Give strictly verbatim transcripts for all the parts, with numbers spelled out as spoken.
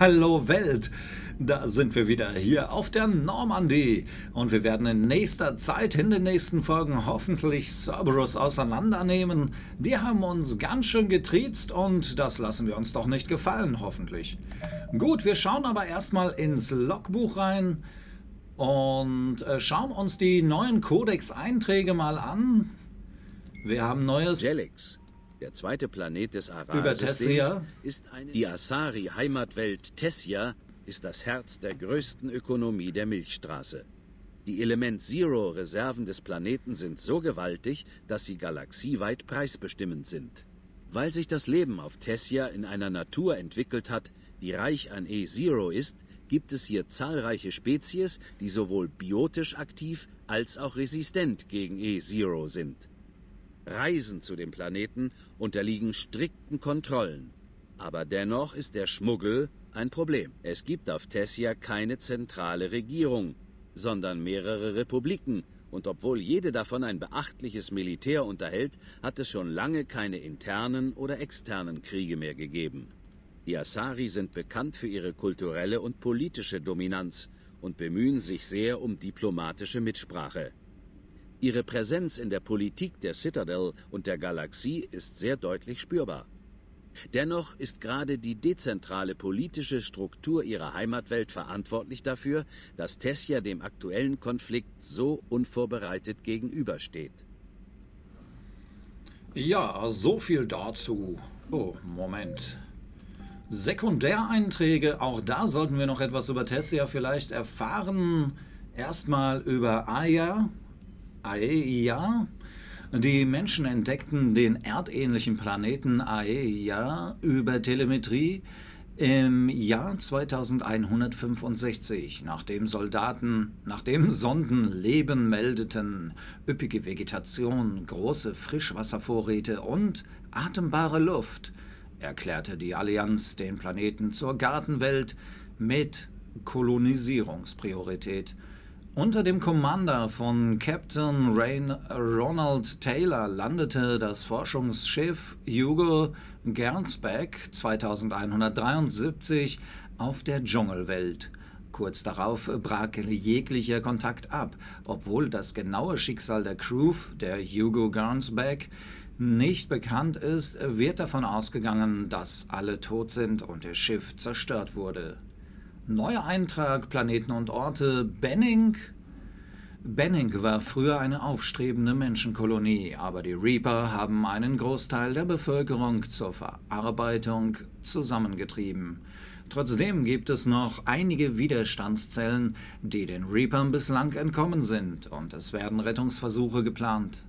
Hallo Welt, da sind wir wieder hier auf der Normandie und wir werden in nächster Zeit, in den nächsten Folgen hoffentlich Cerberus auseinandernehmen. Die haben uns ganz schön getriezt und das lassen wir uns doch nicht gefallen, hoffentlich. Gut, wir schauen aber erstmal ins Logbuch rein und schauen uns die neuen Codex-Einträge mal an. Wir haben neues... Gelix. Der zweite Planet des Aras-Systems ist eine... Die Asari-Heimatwelt Thessia ist das Herz der größten Ökonomie der Milchstraße. Die Element Zero-Reserven des Planeten sind so gewaltig, dass sie galaxieweit preisbestimmend sind. Weil sich das Leben auf Thessia in einer Natur entwickelt hat, die reich an E-Zero ist, gibt es hier zahlreiche Spezies, die sowohl biotisch aktiv als auch resistent gegen E-Zero sind. Reisen zu dem Planeten unterliegen strikten Kontrollen. Aber dennoch ist der Schmuggel ein Problem. Es gibt auf Thessia keine zentrale Regierung, sondern mehrere Republiken. Und obwohl jede davon ein beachtliches Militär unterhält, hat es schon lange keine internen oder externen Kriege mehr gegeben. Die Asari sind bekannt für ihre kulturelle und politische Dominanz und bemühen sich sehr um diplomatische Mitsprache. Ihre Präsenz in der Politik der Citadel und der Galaxie ist sehr deutlich spürbar. Dennoch ist gerade die dezentrale politische Struktur ihrer Heimatwelt verantwortlich dafür, dass Thessia dem aktuellen Konflikt so unvorbereitet gegenübersteht. Ja, so viel dazu. Oh, Moment. Sekundäreinträge, auch da sollten wir noch etwas über Thessia vielleicht erfahren. Erstmal über Aeia. Aeia. Die Menschen entdeckten den erdähnlichen Planeten Aeia über Telemetrie im Jahr zweitausendeinhundertfünfundsechzig, nachdem Soldaten, nachdem Sonden Leben meldeten, üppige Vegetation, große Frischwasservorräte und atembare Luft, erklärte die Allianz den Planeten zur Gartenwelt mit Kolonisierungspriorität. Unter dem Commander von Captain Rain Ronald Taylor landete das Forschungsschiff Hugo Gernsback zweitausendeinhundertdreiundsiebzig auf der Dschungelwelt. Kurz darauf brach jeglicher Kontakt ab, obwohl das genaue Schicksal der Crew, der Hugo Gernsback, nicht bekannt ist, wird davon ausgegangen, dass alle tot sind und das Schiff zerstört wurde. Neuer Eintrag, Planeten und Orte, Benning. Benning war früher eine aufstrebende Menschenkolonie, aber die Reaper haben einen Großteil der Bevölkerung zur Verarbeitung zusammengetrieben. Trotzdem gibt es noch einige Widerstandszellen, die den Reapern bislang entkommen sind, und es werden Rettungsversuche geplant.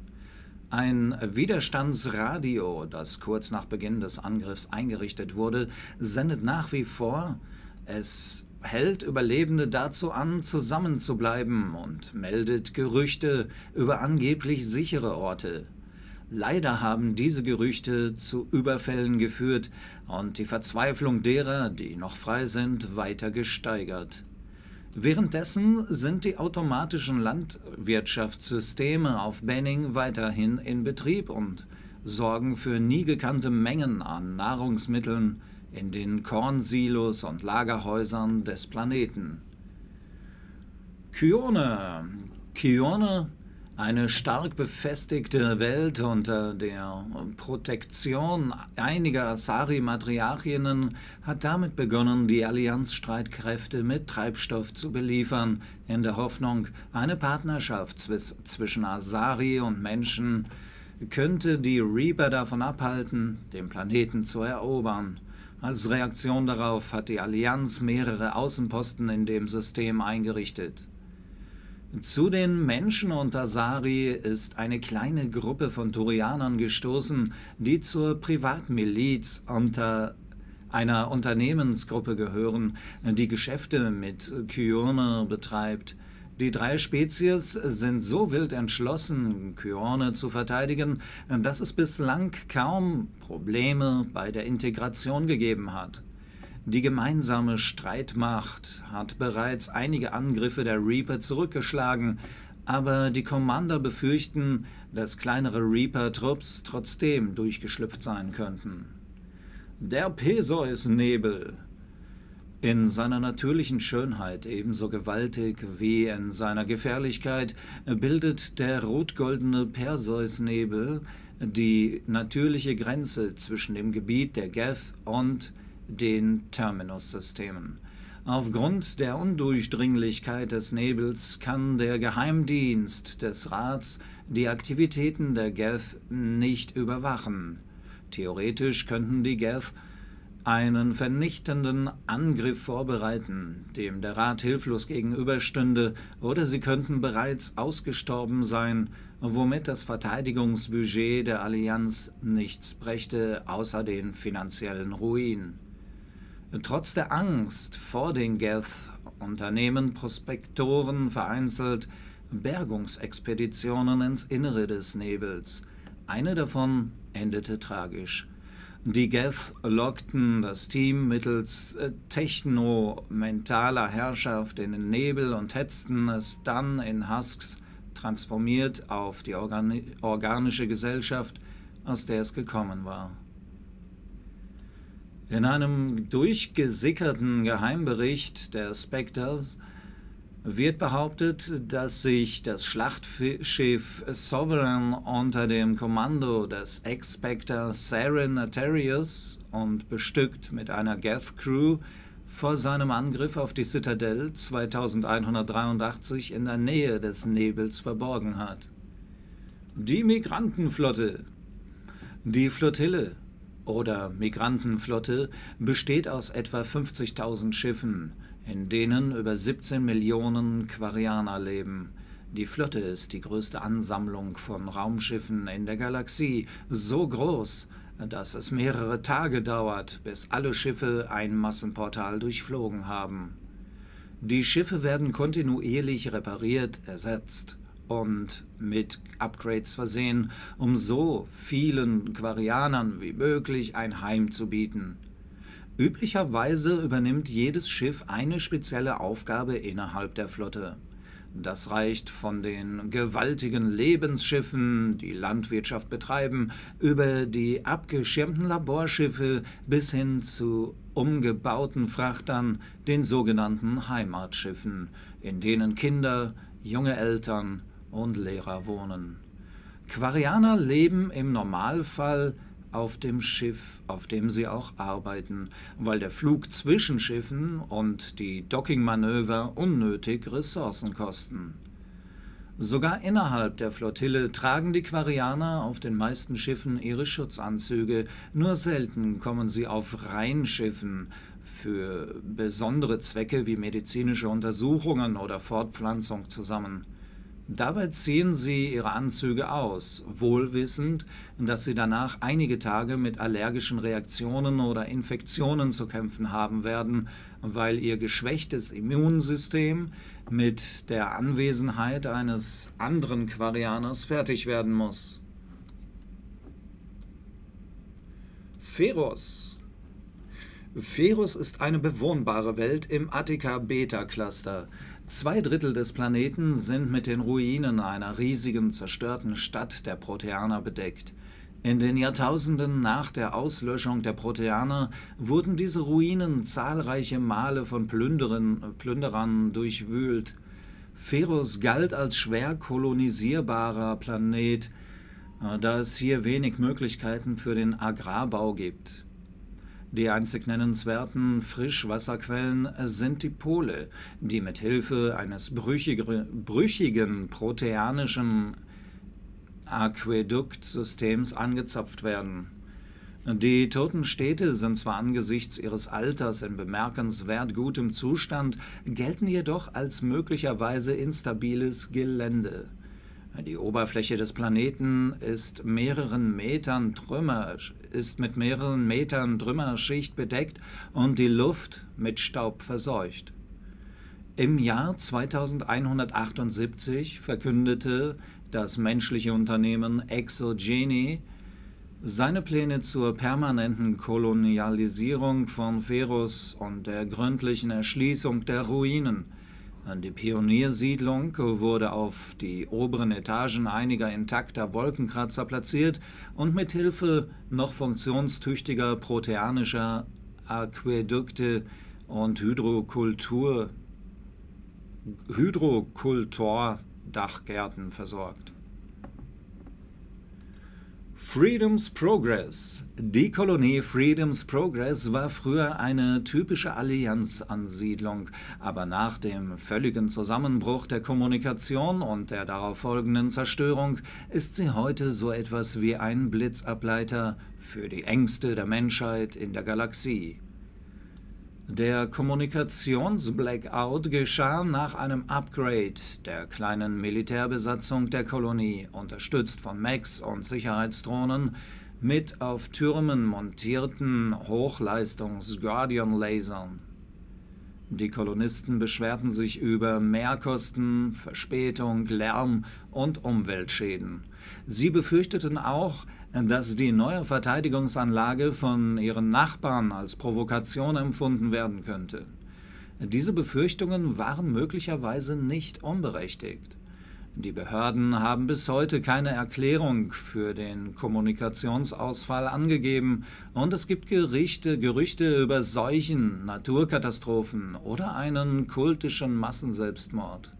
Ein Widerstandsradio, das kurz nach Beginn des Angriffs eingerichtet wurde, sendet nach wie vor. Es hält Überlebende dazu an, zusammenzubleiben und meldet Gerüchte über angeblich sichere Orte. Leider haben diese Gerüchte zu Überfällen geführt und die Verzweiflung derer, die noch frei sind, weiter gesteigert. Währenddessen sind die automatischen Landwirtschaftssysteme auf Benning weiterhin in Betrieb und sorgen für nie gekannte Mengen an Nahrungsmitteln in den Kornsilos und Lagerhäusern des Planeten. Cyone. Cyone, eine stark befestigte Welt unter der Protektion einiger Asari-Matriarchinnen, hat damit begonnen, die Allianz-Streitkräfte mit Treibstoff zu beliefern, in der Hoffnung, eine Partnerschaft zwischen Asari und Menschen könnte die Reaper davon abhalten, den Planeten zu erobern. Als Reaktion darauf hat die Allianz mehrere Außenposten in dem System eingerichtet. Zu den Menschen unter Asari ist eine kleine Gruppe von Turianern gestoßen, die zur Privatmiliz unter einer Unternehmensgruppe gehören, die Geschäfte mit Cyone betreibt. Die drei Spezies sind so wild entschlossen, Cyone zu verteidigen, dass es bislang kaum Probleme bei der Integration gegeben hat. Die gemeinsame Streitmacht hat bereits einige Angriffe der Reaper zurückgeschlagen, aber die Commander befürchten, dass kleinere Reaper-Trupps trotzdem durchgeschlüpft sein könnten. Der Peseus-Nebel. In seiner natürlichen Schönheit, ebenso gewaltig wie in seiner Gefährlichkeit, bildet der rot-goldene Perseusnebel die natürliche Grenze zwischen dem Gebiet der Geth und den Terminussystemen. Aufgrund der Undurchdringlichkeit des Nebels kann der Geheimdienst des Rats die Aktivitäten der Geth nicht überwachen. Theoretisch könnten die Geth einen vernichtenden Angriff vorbereiten, dem der Rat hilflos gegenüberstünde, oder sie könnten bereits ausgestorben sein, womit das Verteidigungsbudget der Allianz nichts brächte, außer den finanziellen Ruin. Trotz der Angst vor den Geth unternehmen Prospektoren vereinzelt Bergungsexpeditionen ins Innere des Nebels. Eine davon endete tragisch. Die Geth lockten das Team mittels techno-mentaler Herrschaft in den Nebel und hetzten es dann in Husks, transformiert auf die Organ- organische Gesellschaft, aus der es gekommen war. In einem durchgesickerten Geheimbericht der Spectres wird behauptet, dass sich das Schlachtschiff Sovereign unter dem Kommando des Ex-Spectre Saren Atarius und bestückt mit einer Geth-Crew vor seinem Angriff auf die Citadel zweitausendeinhundertdreiundachtzig in der Nähe des Nebels verborgen hat. Die Migrantenflotte. Die Flottille oder Migrantenflotte besteht aus etwa fünfzigtausend Schiffen, in denen über siebzehn Millionen Quarianer leben. Die Flotte ist die größte Ansammlung von Raumschiffen in der Galaxie, so groß, dass es mehrere Tage dauert, bis alle Schiffe ein Massenportal durchflogen haben. Die Schiffe werden kontinuierlich repariert, ersetzt und mit Upgrades versehen, um so vielen Quarianern wie möglich ein Heim zu bieten. Üblicherweise übernimmt jedes Schiff eine spezielle Aufgabe innerhalb der Flotte. Das reicht von den gewaltigen Lebensschiffen, die Landwirtschaft betreiben, über die abgeschirmten Laborschiffe bis hin zu umgebauten Frachtern, den sogenannten Heimatschiffen, in denen Kinder, junge Eltern und Lehrer wohnen. Quarianer leben im Normalfall auf dem Schiff, auf dem sie auch arbeiten, weil der Flug zwischen Schiffen und die Dockingmanöver unnötig Ressourcen kosten. Sogar innerhalb der Flottille tragen die Quarianer auf den meisten Schiffen ihre Schutzanzüge, nur selten kommen sie auf Reinschiffen für besondere Zwecke wie medizinische Untersuchungen oder Fortpflanzung zusammen. Dabei ziehen sie ihre Anzüge aus, wohlwissend, dass sie danach einige Tage mit allergischen Reaktionen oder Infektionen zu kämpfen haben werden, weil ihr geschwächtes Immunsystem mit der Anwesenheit eines anderen Quarianers fertig werden muss. Feros. Feros ist eine bewohnbare Welt im Attica-Beta-Cluster. Zwei Drittel des Planeten sind mit den Ruinen einer riesigen, zerstörten Stadt der Proteaner bedeckt. In den Jahrtausenden nach der Auslöschung der Proteaner wurden diese Ruinen zahlreiche Male von Plünderern, Plünderern durchwühlt. Feros galt als schwer kolonisierbarer Planet, da es hier wenig Möglichkeiten für den Agrarbau gibt. Die einzig nennenswerten Frischwasserquellen sind die Pole, die mit Hilfe eines brüchigen proteanischen Aquäduktsystems angezapft werden. Die toten Städte sind zwar angesichts ihres Alters in bemerkenswert gutem Zustand, gelten jedoch als möglicherweise instabiles Gelände. Die Oberfläche des Planeten ist, mehreren Metern Trümmer, ist mit mehreren Metern Trümmerschicht bedeckt und die Luft mit Staub verseucht. Im Jahr zweitausendeinhundertachtundsiebzig verkündete das menschliche Unternehmen Exogeny seine Pläne zur permanenten Kolonialisierung von Feros und der gründlichen Erschließung der Ruinen. Die Pioniersiedlung wurde auf die oberen Etagen einiger intakter Wolkenkratzer platziert und mit Hilfe noch funktionstüchtiger proteanischer Aquädukte und Hydrokultur, Hydrokultordachgärten versorgt. Freedom's Progress. Die Kolonie Freedom's Progress war früher eine typische Allianz-Ansiedlung, aber nach dem völligen Zusammenbruch der Kommunikation und der darauf folgenden Zerstörung ist sie heute so etwas wie ein Blitzableiter für die Ängste der Menschheit in der Galaxie. Der Kommunikations-Blackout geschah nach einem Upgrade der kleinen Militärbesatzung der Kolonie, unterstützt von Mechs und Sicherheitsdrohnen, mit auf Türmen montierten Hochleistungs-Guardian-Lasern. Die Kolonisten beschwerten sich über Mehrkosten, Verspätung, Lärm und Umweltschäden. Sie befürchteten auch, dass die neue Verteidigungsanlage von ihren Nachbarn als Provokation empfunden werden könnte. Diese Befürchtungen waren möglicherweise nicht unberechtigt. Die Behörden haben bis heute keine Erklärung für den Kommunikationsausfall angegeben und es gibt Gerüchte, Gerüchte über Seuchen, Naturkatastrophen oder einen kultischen Massenselbstmord.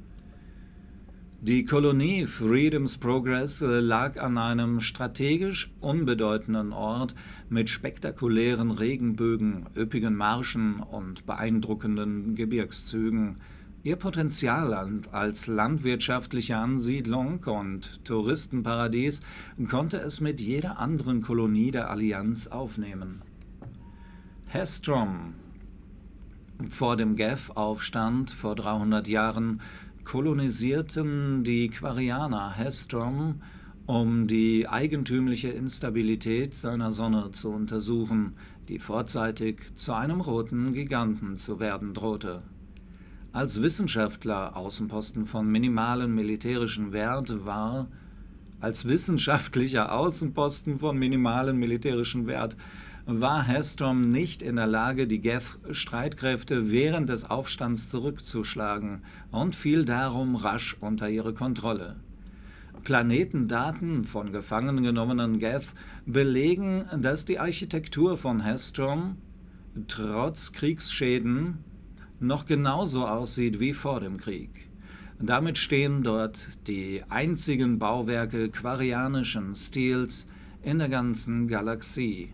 Die Kolonie Freedom's Progress lag an einem strategisch unbedeutenden Ort mit spektakulären Regenbögen, üppigen Marschen und beeindruckenden Gebirgszügen. Ihr Potenzial als landwirtschaftliche Ansiedlung und Touristenparadies konnte es mit jeder anderen Kolonie der Allianz aufnehmen. Haestrom. Vor dem Geth-Aufstand vor dreihundert Jahren kolonisierten die Quarianer Haestrom, um die eigentümliche Instabilität seiner Sonne zu untersuchen, die vorzeitig zu einem roten Giganten zu werden drohte. Als Wissenschaftler, Außenposten von minimalem militärischen Wert war, als wissenschaftlicher Außenposten von minimalem militärischen Wert war Haestrom nicht in der Lage, die Geth-Streitkräfte während des Aufstands zurückzuschlagen und fiel darum rasch unter ihre Kontrolle. Planetendaten von gefangen genommenen Geth belegen, dass die Architektur von Haestrom trotz Kriegsschäden noch genauso aussieht wie vor dem Krieg. Damit stehen dort die einzigen Bauwerke quarianischen Stils in der ganzen Galaxie.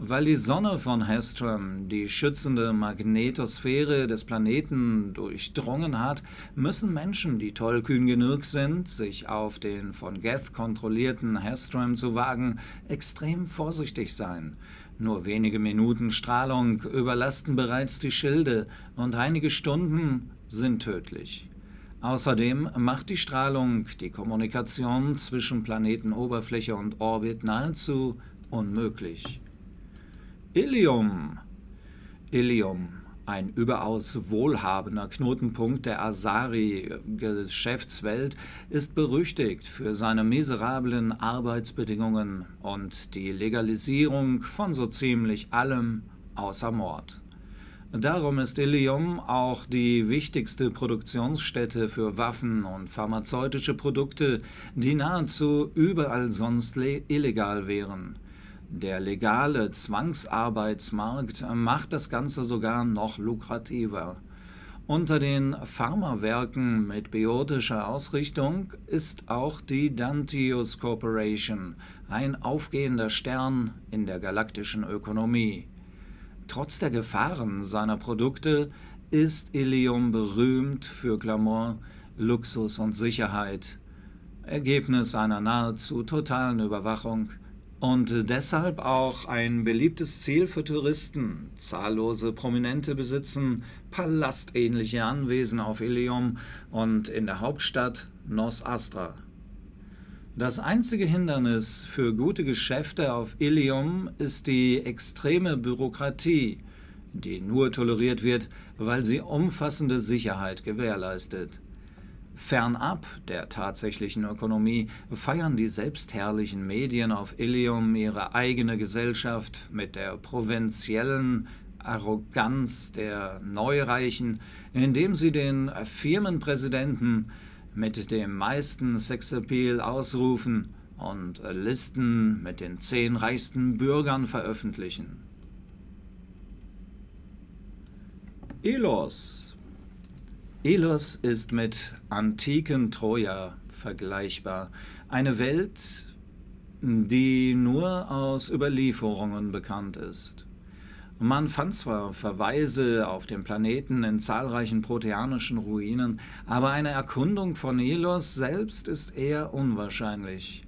Weil die Sonne von Haestrom die schützende Magnetosphäre des Planeten durchdrungen hat, müssen Menschen, die tollkühn genug sind, sich auf den von Geth kontrollierten Haestrom zu wagen, extrem vorsichtig sein. Nur wenige Minuten Strahlung überlasten bereits die Schilde und einige Stunden sind tödlich. Außerdem macht die Strahlung die Kommunikation zwischen Planetenoberfläche und Orbit nahezu unmöglich. Illium. Illium, ein überaus wohlhabender Knotenpunkt der Asari-Geschäftswelt, ist berüchtigt für seine miserablen Arbeitsbedingungen und die Legalisierung von so ziemlich allem außer Mord. Darum ist Illium auch die wichtigste Produktionsstätte für Waffen und pharmazeutische Produkte, die nahezu überall sonst illegal wären. Der legale Zwangsarbeitsmarkt macht das Ganze sogar noch lukrativer. Unter den Pharmawerken mit biotischer Ausrichtung ist auch die Dantius Corporation, ein aufgehender Stern in der galaktischen Ökonomie. Trotz der Gefahren seiner Produkte ist Illium berühmt für Glamour, Luxus und Sicherheit, Ergebnis einer nahezu totalen Überwachung. Und deshalb auch ein beliebtes Ziel für Touristen. Zahllose Prominente besitzen palastähnliche Anwesen auf Illium und in der Hauptstadt Nos Astra. Das einzige Hindernis für gute Geschäfte auf Illium ist die extreme Bürokratie, die nur toleriert wird, weil sie umfassende Sicherheit gewährleistet. Fernab der tatsächlichen Ökonomie feiern die selbstherrlichen Medien auf Illium ihre eigene Gesellschaft mit der provinziellen Arroganz der Neureichen, indem sie den Firmenpräsidenten mit dem meisten Sexappeal ausrufen und Listen mit den zehn reichsten Bürgern veröffentlichen. Ilos. Ilos ist mit antiken Troja vergleichbar. Eine Welt, die nur aus Überlieferungen bekannt ist. Man fand zwar Verweise auf dem Planeten in zahlreichen proteanischen Ruinen, aber eine Erkundung von Ilos selbst ist eher unwahrscheinlich.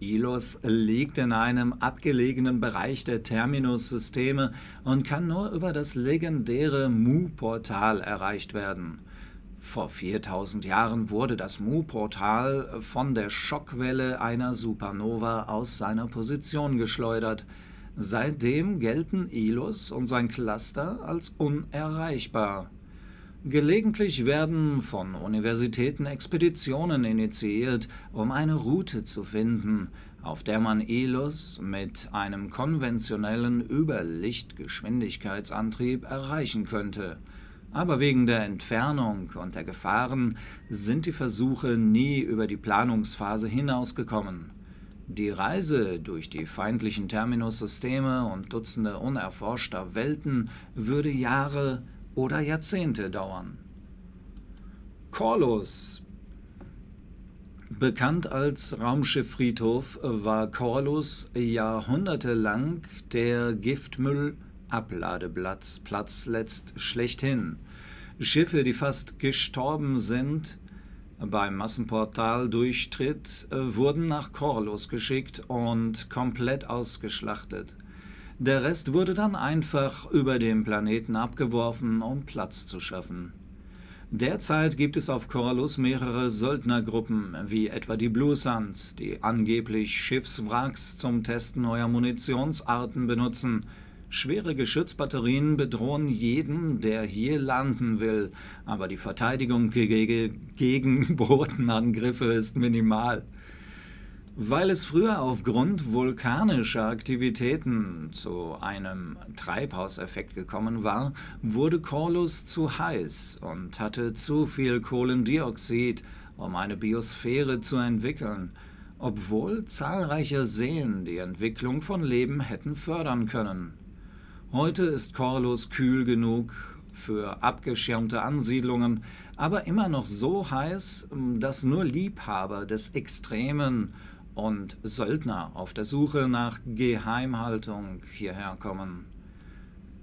Ilos liegt in einem abgelegenen Bereich der Terminussysteme und kann nur über das legendäre Mu-Portal erreicht werden. Vor viertausend Jahren wurde das Mu-Portal von der Schockwelle einer Supernova aus seiner Position geschleudert. Seitdem gelten Ilos und sein Cluster als unerreichbar. Gelegentlich werden von Universitäten Expeditionen initiiert, um eine Route zu finden, auf der man Ilos mit einem konventionellen Überlichtgeschwindigkeitsantrieb erreichen könnte. Aber wegen der Entfernung und der Gefahren sind die Versuche nie über die Planungsphase hinausgekommen. Die Reise durch die feindlichen Terminussysteme und Dutzende unerforschter Welten würde Jahre oder Jahrzehnte dauern. Korlus. Bekannt als Raumschifffriedhof war Korlus jahrhundertelang der Giftmüll-Abladeplatz Platz letzt schlechthin. Schiffe, die fast gestorben sind, beim Massenportal durchtritt, wurden nach Korlus geschickt und komplett ausgeschlachtet. Der Rest wurde dann einfach über den Planeten abgeworfen, um Platz zu schaffen. Derzeit gibt es auf Korlus mehrere Söldnergruppen, wie etwa die Blue Suns, die angeblich Schiffswracks zum Testen neuer Munitionsarten benutzen. Schwere Geschützbatterien bedrohen jeden, der hier landen will, aber die Verteidigung gegen Bodenangriffe ist minimal. Weil es früher aufgrund vulkanischer Aktivitäten zu einem Treibhauseffekt gekommen war, wurde Korlus zu heiß und hatte zu viel Kohlendioxid, um eine Biosphäre zu entwickeln, obwohl zahlreiche Seen die Entwicklung von Leben hätten fördern können. Heute ist Korlus kühl genug für abgeschirmte Ansiedlungen, aber immer noch so heiß, dass nur Liebhaber des Extremen und Söldner auf der Suche nach Geheimhaltung hierher kommen.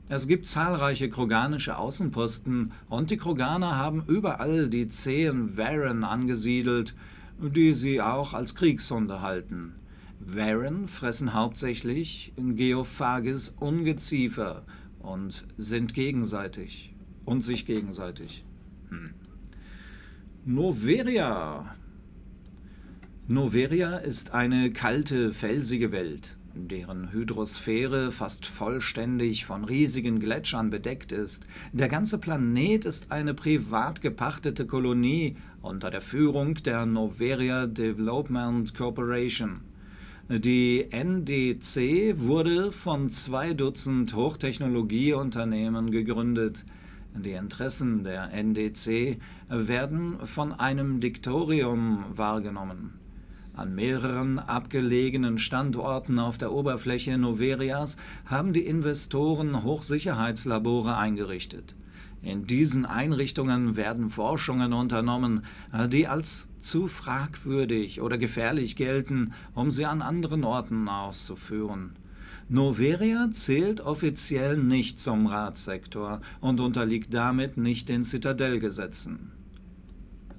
Es gibt zahlreiche kroganische Außenposten und die Kroganer haben überall die zähen Varen angesiedelt, die sie auch als Kriegshunde halten. Varen fressen hauptsächlich Geophages Ungeziefer und sind gegenseitig und sich gegenseitig. Hm. Noveria. Noveria ist eine kalte, felsige Welt, deren Hydrosphäre fast vollständig von riesigen Gletschern bedeckt ist. Der ganze Planet ist eine privat gepachtete Kolonie unter der Führung der Noveria Development Corporation. Die N D C wurde von zwei Dutzend Hochtechnologieunternehmen gegründet. Die Interessen der N D C werden von einem Diktorium wahrgenommen. An mehreren abgelegenen Standorten auf der Oberfläche Noverias haben die Investoren Hochsicherheitslabore eingerichtet. In diesen Einrichtungen werden Forschungen unternommen, die als zu fragwürdig oder gefährlich gelten, um sie an anderen Orten auszuführen. Noveria zählt offiziell nicht zum Ratssektor und unterliegt damit nicht den Zitadellgesetzen.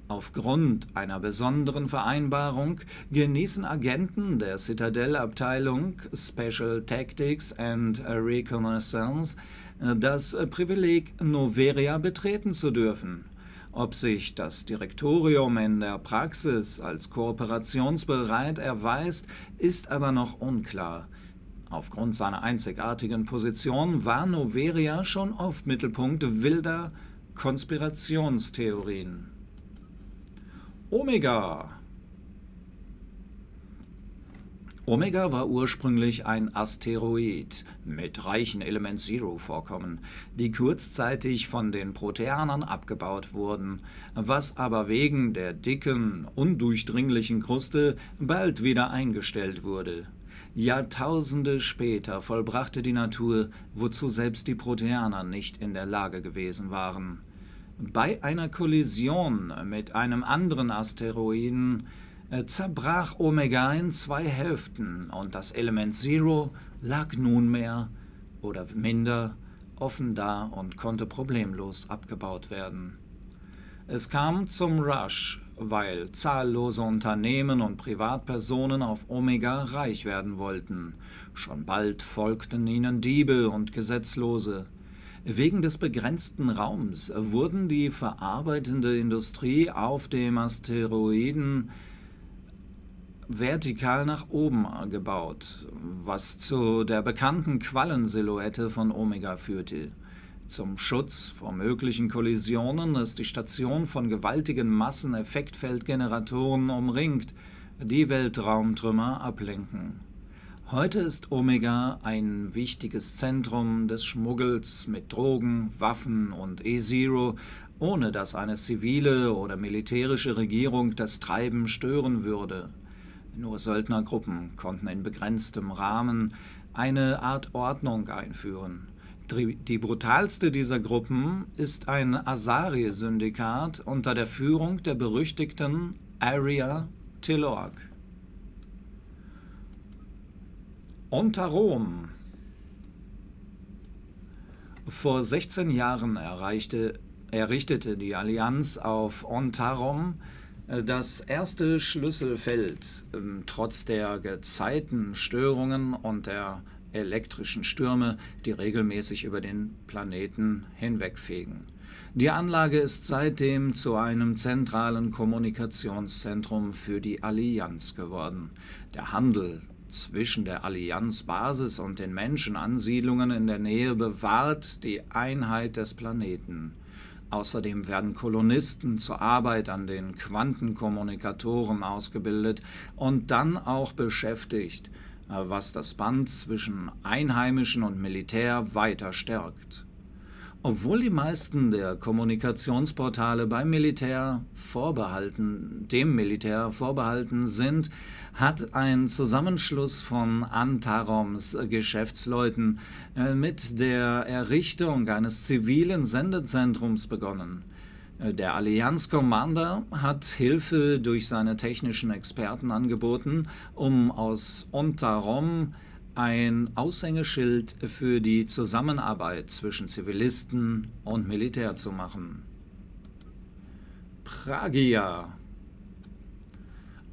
Aufgrund einer besonderen Vereinbarung genießen Agenten der Citadel-Abteilung Special Tactics and Reconnaissance das Privileg, Noveria betreten zu dürfen. Ob sich das Direktorium in der Praxis als kooperationsbereit erweist, ist aber noch unklar. Aufgrund seiner einzigartigen Position war Noveria schon oft Mittelpunkt wilder Konspirationstheorien. Omega. Omega war ursprünglich ein Asteroid mit reichen Element Zero Vorkommen, die kurzzeitig von den Proteanern abgebaut wurden, was aber wegen der dicken, undurchdringlichen Kruste bald wieder eingestellt wurde. Jahrtausende später vollbrachte die Natur, wozu selbst die Proteaner nicht in der Lage gewesen waren. Bei einer Kollision mit einem anderen Asteroiden zerbrach Omega in zwei Hälften und das Element Zero lag nunmehr oder minder offen da und konnte problemlos abgebaut werden. Es kam zum Rush, weil zahllose Unternehmen und Privatpersonen auf Omega reich werden wollten. Schon bald folgten ihnen Diebe und Gesetzlose. Wegen des begrenzten Raums wurden die verarbeitende Industrie auf dem Asteroiden vertikal nach oben gebaut, was zu der bekannten Quallensilhouette von Omega führte. Zum Schutz vor möglichen Kollisionen ist die Station von gewaltigen Masseneffektfeldgeneratoren umringt, die Weltraumtrümmer ablenken. Heute ist Omega ein wichtiges Zentrum des Schmuggels mit Drogen, Waffen und E-Zero, ohne dass eine zivile oder militärische Regierung das Treiben stören würde. Nur Söldnergruppen konnten in begrenztem Rahmen eine Art Ordnung einführen. Die brutalste dieser Gruppen ist ein Asari-Syndikat unter der Führung der berüchtigten Aeia Tilorg. Ontarom. Vor sechzehn Jahren erreichte, errichtete die Allianz auf Ontarom das erste Schlüsselfeld. Trotz der Gezeitenstörungen und der elektrischen Stürme, die regelmäßig über den Planeten hinwegfegen. Die Anlage ist seitdem zu einem zentralen Kommunikationszentrum für die Allianz geworden. Der Handel zwischen der Allianzbasis und den Menschenansiedlungen in der Nähe bewahrt die Einheit des Planeten. Außerdem werden Kolonisten zur Arbeit an den Quantenkommunikatoren ausgebildet und dann auch beschäftigt, was das Band zwischen Einheimischen und Militär weiter stärkt. Obwohl die meisten der Kommunikationsportale beim Militär vorbehalten, dem Militär vorbehalten sind, hat ein Zusammenschluss von Antaroms Geschäftsleuten mit der Errichtung eines zivilen Sendezentrums begonnen. Der Allianz-Commander hat Hilfe durch seine technischen Experten angeboten, um aus Ontarom ein Aushängeschild für die Zusammenarbeit zwischen Zivilisten und Militär zu machen. Pragia.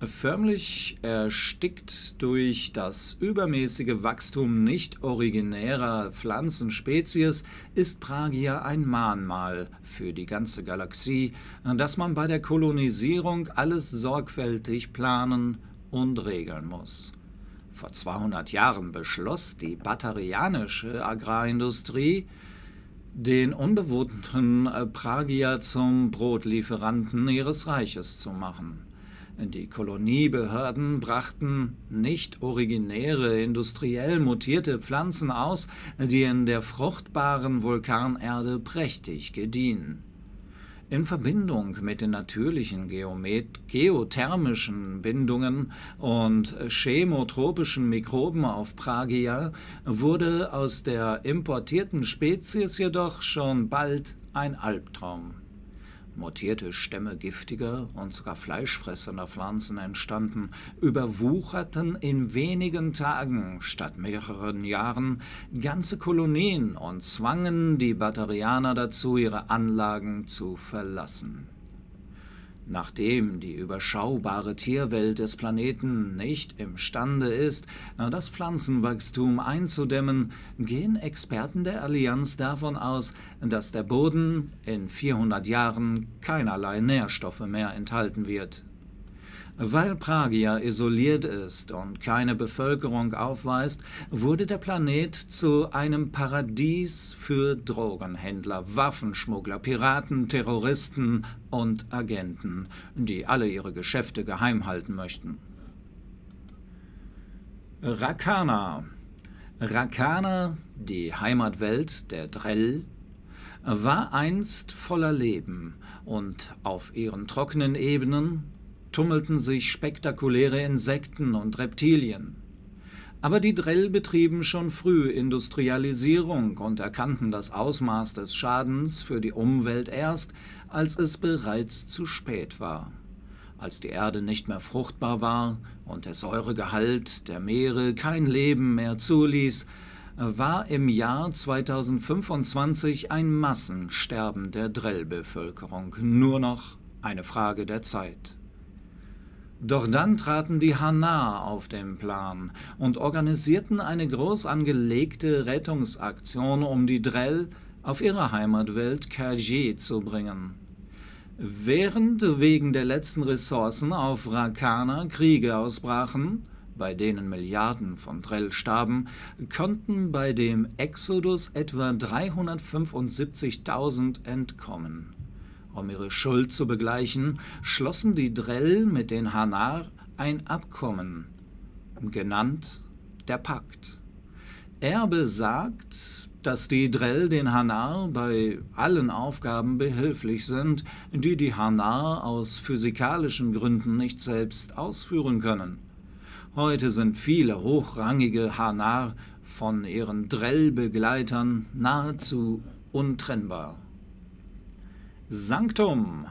Förmlich erstickt durch das übermäßige Wachstum nicht originärer Pflanzenspezies ist Pragia ein Mahnmal für die ganze Galaxie, dass man bei der Kolonisierung alles sorgfältig planen und regeln muss. Vor zweihundert Jahren beschloss die batarianische Agrarindustrie, den unbewohnten Pragia zum Brotlieferanten ihres Reiches zu machen. Die Koloniebehörden brachten nicht originäre, industriell mutierte Pflanzen aus, die in der fruchtbaren Vulkanerde prächtig gediehen. In Verbindung mit den natürlichen geothermischen Bindungen und chemotropischen Mikroben auf Pragia wurde aus der importierten Spezies jedoch schon bald ein Albtraum. Mutierte Stämme giftiger und sogar fleischfressender Pflanzen entstanden, überwucherten in wenigen Tagen statt mehreren Jahren ganze Kolonien und zwangen die Batarianer dazu, ihre Anlagen zu verlassen. Nachdem die überschaubare Tierwelt des Planeten nicht imstande ist, das Pflanzenwachstum einzudämmen, gehen Experten der Allianz davon aus, dass der Boden in vierhundert Jahren keinerlei Nährstoffe mehr enthalten wird. Weil Pragia isoliert ist und keine Bevölkerung aufweist, wurde der Planet zu einem Paradies für Drogenhändler, Waffenschmuggler, Piraten, Terroristen und Agenten, die alle ihre Geschäfte geheim halten möchten. Rakhana. Rakhana, die Heimatwelt der Drell, war einst voller Leben und auf ihren trockenen Ebenen tummelten sich spektakuläre Insekten und Reptilien. Aber die Drell betrieben schon früh Industrialisierung und erkannten das Ausmaß des Schadens für die Umwelt erst, als es bereits zu spät war. Als die Erde nicht mehr fruchtbar war und der Säuregehalt der Meere kein Leben mehr zuließ, war im Jahr zweitausendfünfundzwanzig ein Massensterben der Drell-Bevölkerung nur noch eine Frage der Zeit. Doch dann traten die Hanar auf den Plan und organisierten eine groß angelegte Rettungsaktion, um die Drell auf ihre Heimatwelt Kerje zu bringen. Während wegen der letzten Ressourcen auf Rakhana Kriege ausbrachen, bei denen Milliarden von Drell starben, konnten bei dem Exodus etwa dreihundertfünfundsiebzigtausend entkommen. Um ihre Schuld zu begleichen, schlossen die Drell mit den Hanar ein Abkommen, genannt der Pakt. Er besagt, dass die Drell den Hanar bei allen Aufgaben behilflich sind, die die Hanar aus physikalischen Gründen nicht selbst ausführen können. Heute sind viele hochrangige Hanar von ihren Drell-Begleitern nahezu untrennbar. Sanktum.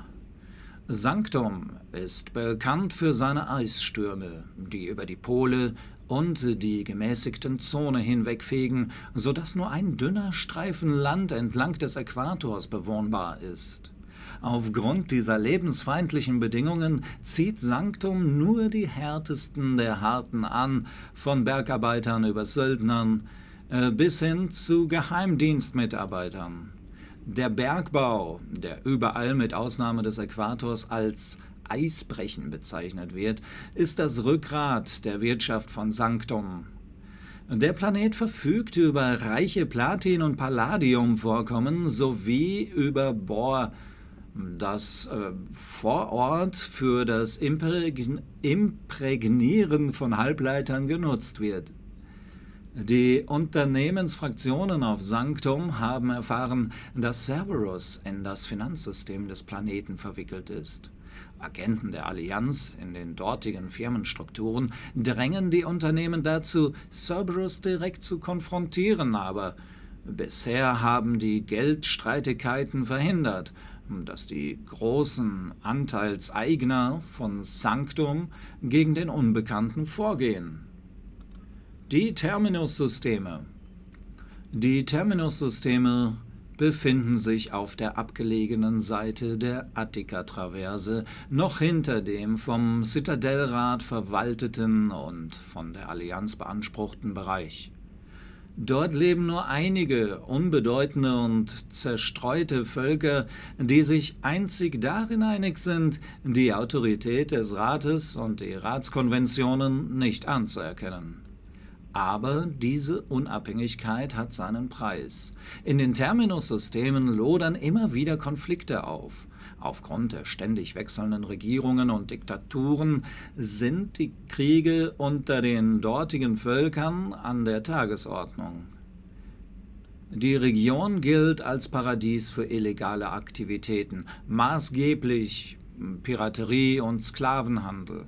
Sanktum ist bekannt für seine Eisstürme, die über die Pole und die gemäßigten Zone hinwegfegen, sodass nur ein dünner Streifen Land entlang des Äquators bewohnbar ist. Aufgrund dieser lebensfeindlichen Bedingungen zieht Sanktum nur die härtesten der Harten an, von Bergarbeitern über Söldnern äh, bis hin zu Geheimdienstmitarbeitern. Der Bergbau, der überall mit Ausnahme des Äquators als Eisbrechen bezeichnet wird, ist das Rückgrat der Wirtschaft von Sanktum. Der Planet verfügt über reiche Platin- und Palladiumvorkommen sowie über Bor, das äh, Vorort für das Imprägn- Imprägnieren von Halbleitern genutzt wird. Die Unternehmensfraktionen auf Sanktum haben erfahren, dass Cerberus in das Finanzsystem des Planeten verwickelt ist. Agenten der Allianz in den dortigen Firmenstrukturen drängen die Unternehmen dazu, Cerberus direkt zu konfrontieren, aber bisher haben die Geldstreitigkeiten verhindert, dass die großen Anteilseigner von Sanktum gegen den Unbekannten vorgehen. Die Terminussysteme. Die Terminussysteme befinden sich auf der abgelegenen Seite der Attika-Traverse, noch hinter dem vom Zitadellrat verwalteten und von der Allianz beanspruchten Bereich. Dort leben nur einige unbedeutende und zerstreute Völker, die sich einzig darin einig sind, die Autorität des Rates und die Ratskonventionen nicht anzuerkennen. Aber diese Unabhängigkeit hat seinen Preis. In den Terminussystemen lodern immer wieder Konflikte auf. Aufgrund der ständig wechselnden Regierungen und Diktaturen sind die Kriege unter den dortigen Völkern an der Tagesordnung. Die Region gilt als Paradies für illegale Aktivitäten, maßgeblich Piraterie und Sklavenhandel.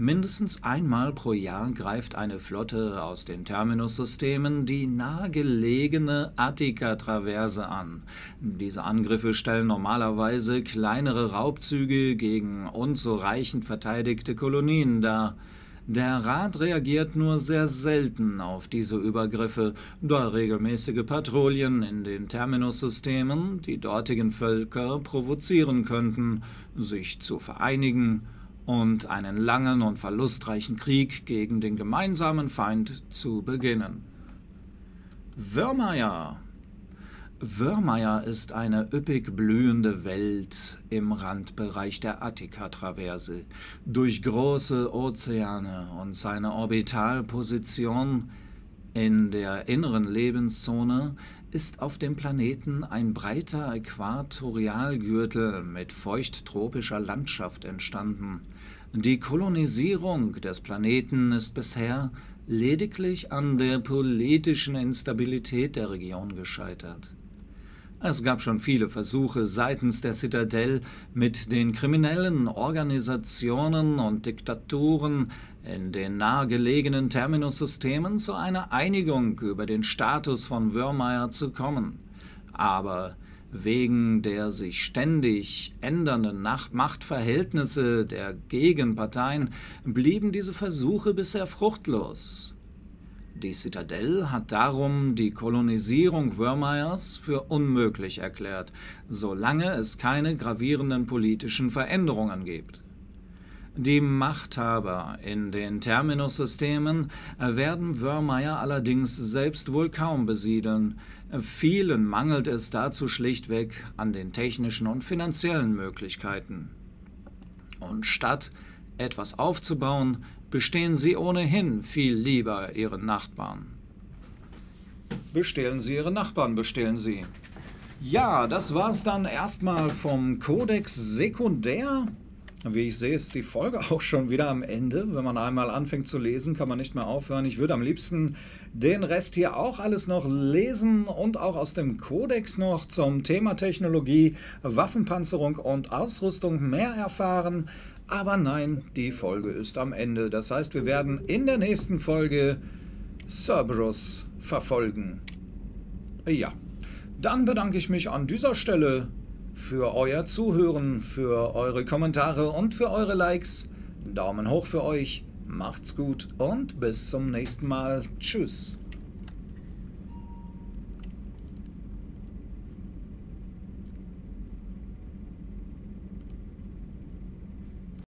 Mindestens einmal pro Jahr greift eine Flotte aus den Terminussystemen die nahegelegene Attika-Traverse an. Diese Angriffe stellen normalerweise kleinere Raubzüge gegen unzureichend verteidigte Kolonien dar. Der Rat reagiert nur sehr selten auf diese Übergriffe, da regelmäßige Patrouillen in den Terminussystemen die dortigen Völker provozieren könnten, sich zu vereinigen und einen langen und verlustreichen Krieg gegen den gemeinsamen Feind zu beginnen. Würmeier. Würmeier ist eine üppig blühende Welt im Randbereich der Attika-Traverse. Durch große Ozeane und seine Orbitalposition in der inneren Lebenszone ist auf dem Planeten ein breiter Äquatorialgürtel mit feuchttropischer Landschaft entstanden. Die Kolonisierung des Planeten ist bisher lediglich an der politischen Instabilität der Region gescheitert. Es gab schon viele Versuche seitens der Citadel, mit den kriminellen Organisationen und Diktaturen in den nahegelegenen Terminussystemen zu einer Einigung über den Status von Würmeier zu kommen. Aber wegen der sich ständig ändernden Machtverhältnisse der Gegenparteien blieben diese Versuche bisher fruchtlos. Die Citadel hat darum die Kolonisierung Würmeiers für unmöglich erklärt, solange es keine gravierenden politischen Veränderungen gibt. Die Machthaber in den Terminussystemen werden Würmeier allerdings selbst wohl kaum besiedeln. Vielen mangelt es dazu schlichtweg an den technischen und finanziellen Möglichkeiten. Und statt etwas aufzubauen, bestehen sie ohnehin viel lieber ihren Nachbarn. Bestehlen sie ihre Nachbarn, bestehlen sie. Ja, das war's dann erstmal vom Codex Sekundär. Wie ich sehe, ist die Folge auch schon wieder am Ende. Wenn man einmal anfängt zu lesen, kann man nicht mehr aufhören. Ich würde am liebsten den Rest hier auch alles noch lesen und auch aus dem Kodex noch zum Thema Technologie, Waffenpanzerung und Ausrüstung mehr erfahren. Aber nein, die Folge ist am Ende. Das heißt, wir werden in der nächsten Folge Cerberus verfolgen. Ja, dann bedanke ich mich an dieser Stelle für euer Zuhören, für eure Kommentare und für eure Likes. Daumen hoch für euch, macht's gut und bis zum nächsten Mal. Tschüss.